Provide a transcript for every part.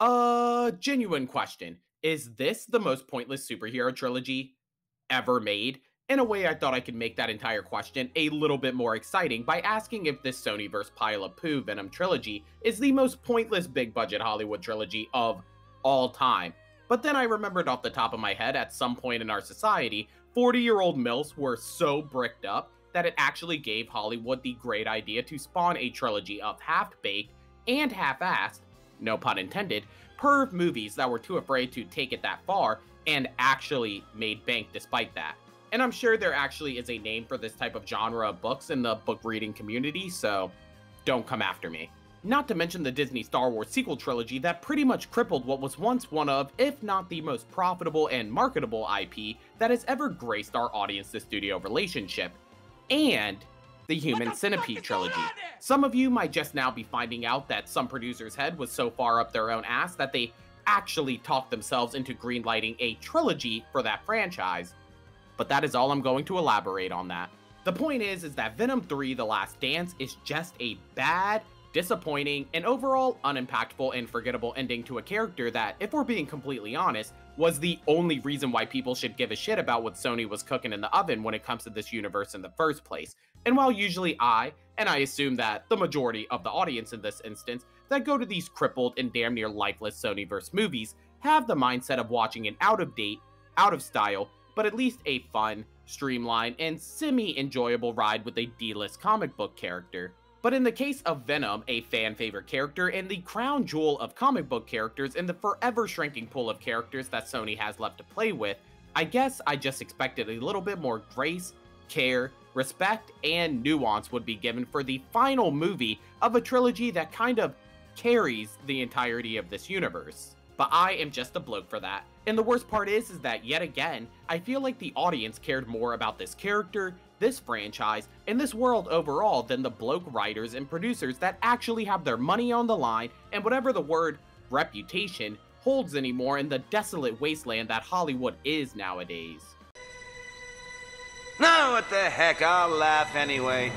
Genuine question. Is this the most pointless superhero trilogy ever made? In a way, I thought I could make that entire question a little bit more exciting by asking if this Sonyverse pile of poo Venom trilogy is the most pointless big-budget Hollywood trilogy of all time. But then I remembered off the top of my head, at some point in our society, 40-year-old milfs were so bricked up that it actually gave Hollywood the great idea to spawn a trilogy of half-baked and half-assed, no pun intended, perv movies that were too afraid to take it that far and actually made bank despite that. And I'm sure there actually is a name for this type of genre of books in the book reading community, so don't come after me. Not to mention the Disney Star Wars sequel trilogy that pretty much crippled what was once one of, if not the most profitable and marketable IP that has ever graced our audience-to-studio relationship, and the Human Centipede trilogy. Some of you might just now be finding out that some producer's head was so far up their own ass that they actually talked themselves into greenlighting a trilogy for that franchise, but that is all I'm going to elaborate on that. The point is that Venom 3 The Last Dance is just a bad, disappointing, and overall unimpactful and forgettable ending to a character that, if we're being completely honest, was the only reason why people should give a shit about what Sony was cooking in the oven when it comes to this universe in the first place. And while usually I, and I assume that the majority of the audience in this instance, that go to these crippled and damn near lifeless Sonyverse movies, have the mindset of watching an out-of-date, out-of-style, but at least a fun, streamlined, and semi-enjoyable ride with a D-list comic book character. But in the case of Venom, a fan-favorite character and the crown jewel of comic book characters in the forever shrinking pool of characters that Sony has left to play with, I guess I just expected a little bit more grace, care, respect, and nuance would be given for the final movie of a trilogy that kind of carries the entirety of this universe. But I am just a bloke for that. And the worst part is that, yet again, I feel like the audience cared more about this character, this franchise, and this world overall than the bloke writers and producers that actually have their money on the line and whatever the word reputation holds anymore in the desolate wasteland that Hollywood is nowadays. No, what the heck, I'll laugh anyway.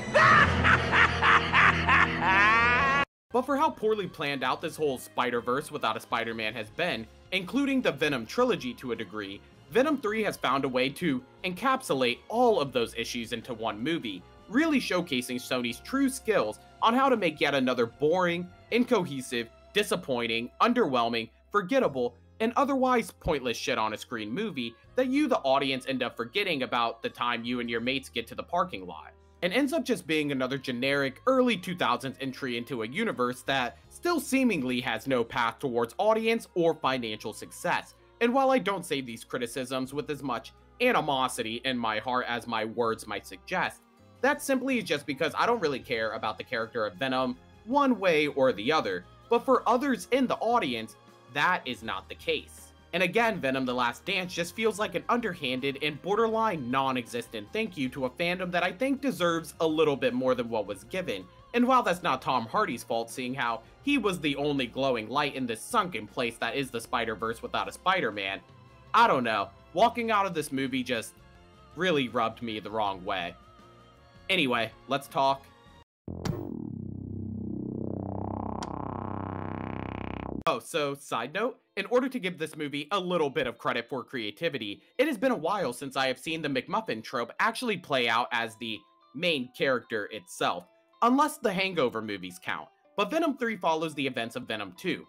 But for how poorly planned out this whole Spider-Verse without a Spider-Man has been, including the Venom trilogy to a degree, Venom 3 has found a way to encapsulate all of those issues into one movie, really showcasing Sony's true skills on how to make yet another boring, incohesive, disappointing, underwhelming, forgettable, and otherwise pointless shit on a screen movie that you, the audience, end up forgetting about the time you and your mates get to the parking lot, and ends up just being another generic early 2000s entry into a universe that still seemingly has no path towards audience or financial success. And while I don't say these criticisms with as much animosity in my heart as my words might suggest, that simply is just because I don't really care about the character of Venom one way or the other, but for others in the audience, that is not the case. And again, Venom The Last Dance just feels like an underhanded and borderline non-existent thank you to a fandom that I think deserves a little bit more than what was given. And while that's not Tom Hardy's fault, seeing how he was the only glowing light in this sunken place that is the Spider-Verse without a Spider-Man, I don't know, walking out of this movie just really rubbed me the wrong way. Anyway, let's talk so side note, in order to give this movie a little bit of credit for creativity, it has been a while since I have seen the McMuffin trope actually play out as the main character itself, unless the Hangover movies count. But Venom 3 follows the events of Venom 2,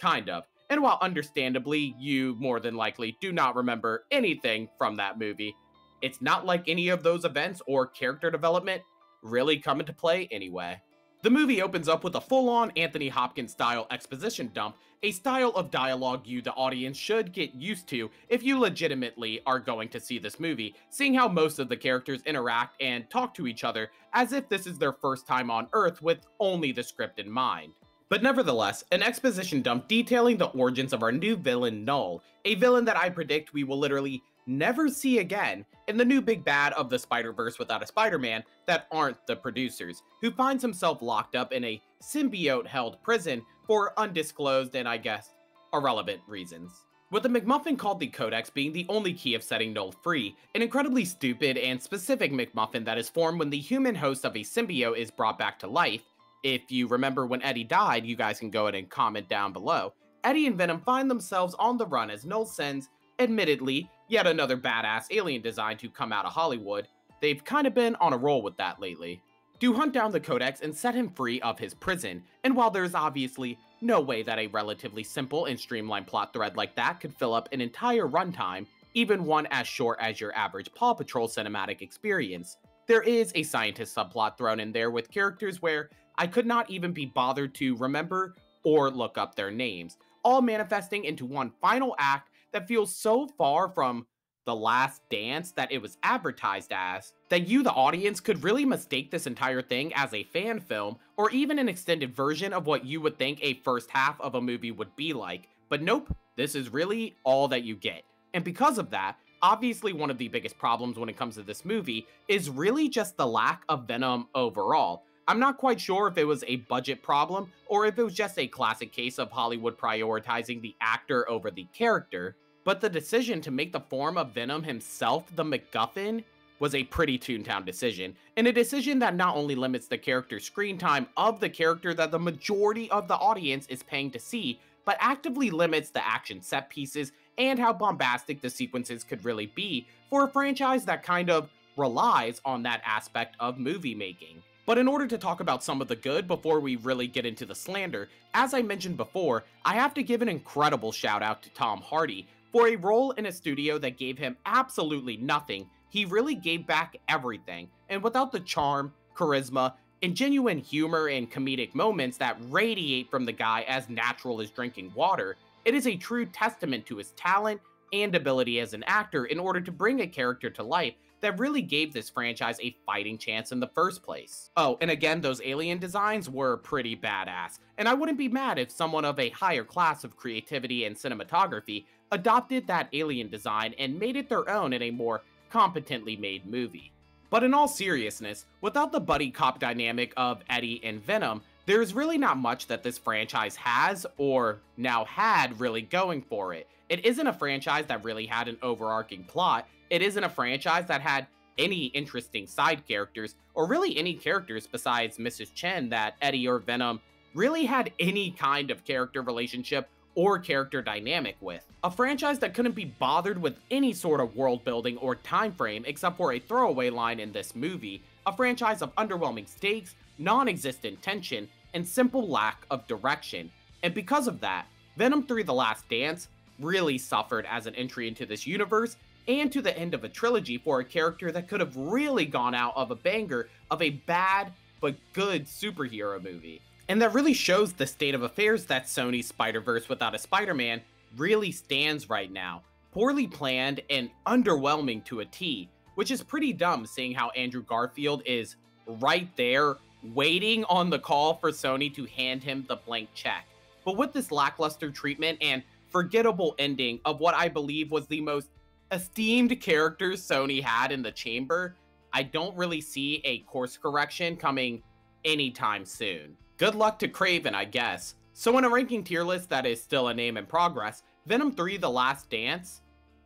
kind of, and while understandably you more than likely do not remember anything from that movie, it's not like any of those events or character development really come into play anyway. The movie opens up with a full-on Anthony Hopkins-style exposition dump, a style of dialogue you, the audience, should get used to if you legitimately are going to see this movie, seeing how most of the characters interact and talk to each other as if this is their first time on Earth with only the script in mind. But nevertheless, an exposition dump detailing the origins of our new villain, Knull, a villain that I predict we will literally never see again, and the new big bad of the Spider-Verse without a Spider-Man that aren't the producers, who finds himself locked up in a symbiote-held prison for undisclosed and, I guess, irrelevant reasons. With the McMuffin called the Codex being the only key of setting Knull free, an incredibly stupid and specific McMuffin that is formed when the human host of a symbiote is brought back to life. If you remember when Eddie died, you guys can go ahead and comment down below. Eddie and Venom find themselves on the run as Knull sends, admittedly, yet another badass alien design to come out of Hollywood. They've kind of been on a roll with that lately, to hunt down the Codex and set him free of his prison, and while there's obviously no way that a relatively simple and streamlined plot thread like that could fill up an entire runtime, even one as short as your average Paw Patrol cinematic experience, there is a scientist subplot thrown in there with characters where I could not even be bothered to remember or look up their names, all manifesting into one final act that feels so far from the last dance that it was advertised as, that you, the audience, could really mistake this entire thing as a fan film, or even an extended version of what you would think a first half of a movie would be like. But nope, this is really all that you get. And because of that, obviously one of the biggest problems when it comes to this movie is really just the lack of Venom overall. I'm not quite sure if it was a budget problem, or if it was just a classic case of Hollywood prioritizing the actor over the character, but the decision to make the form of Venom himself the MacGuffin was a pretty Toontown decision, and a decision that not only limits the character screen time of the character that the majority of the audience is paying to see, but actively limits the action set pieces and how bombastic the sequences could really be for a franchise that kind of relies on that aspect of movie making. But in order to talk about some of the good before we really get into the slander, as I mentioned before, I have to give an incredible shout out to Tom Hardy. For a role in a studio that gave him absolutely nothing, he really gave back everything, and without the charm, charisma, and genuine humor and comedic moments that radiate from the guy as natural as drinking water, it is a true testament to his talent and ability as an actor in order to bring a character to life that really gave this franchise a fighting chance in the first place. Oh, and again, those alien designs were pretty badass, and I wouldn't be mad if someone of a higher class of creativity and cinematography adopted that alien design and made it their own in a more competently made movie. But in all seriousness, without the buddy cop dynamic of Eddie and Venom, there's really not much that this franchise has, or now had, really going for it. It isn't a franchise that really had an overarching plot, it isn't a franchise that had any interesting side characters, or really any characters besides Mrs. Chen that Eddie or Venom really had any kind of character relationship or character dynamic with. A franchise that couldn't be bothered with any sort of world building or time frame except for a throwaway line in this movie, a franchise of underwhelming stakes, non-existent tension, and simple lack of direction. And because of that, Venom 3: The Last Dance really suffered as an entry into this universe and to the end of a trilogy for a character that could have really gone out of a banger of a bad but good superhero movie. And that really shows the state of affairs that Sony's Spider-Verse without a Spider-Man really stands right now. Poorly planned and underwhelming to a T, which is pretty dumb seeing how Andrew Garfield is right there waiting on the call for Sony to hand him the blank check. But with this lackluster treatment and forgettable ending of what I believe was the most esteemed character Sony had in the chamber, I don't really see a course correction coming anytime soon. Good luck to Kraven, I guess. So in a ranking tier list that is still a name in progress, Venom 3: The Last Dance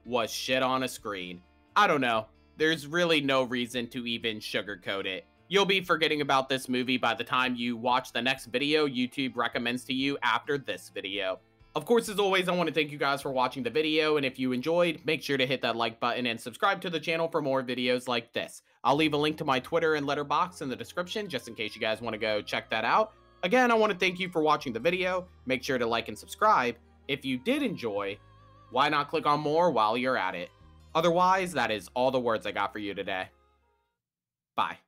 was shit on a screen. I don't know. There's really no reason to even sugarcoat it. You'll be forgetting about this movie by the time you watch the next video YouTube recommends to you after this video. Of course, as always, I want to thank you guys for watching the video, and if you enjoyed, make sure to hit that like button and subscribe to the channel for more videos like this. I'll leave a link to my Twitter and Letterboxd in the description just in case you guys want to go check that out. Again, I want to thank you for watching the video. Make sure to like and subscribe. If you did enjoy, why not click on more while you're at it? Otherwise, that is all the words I got for you today. Bye.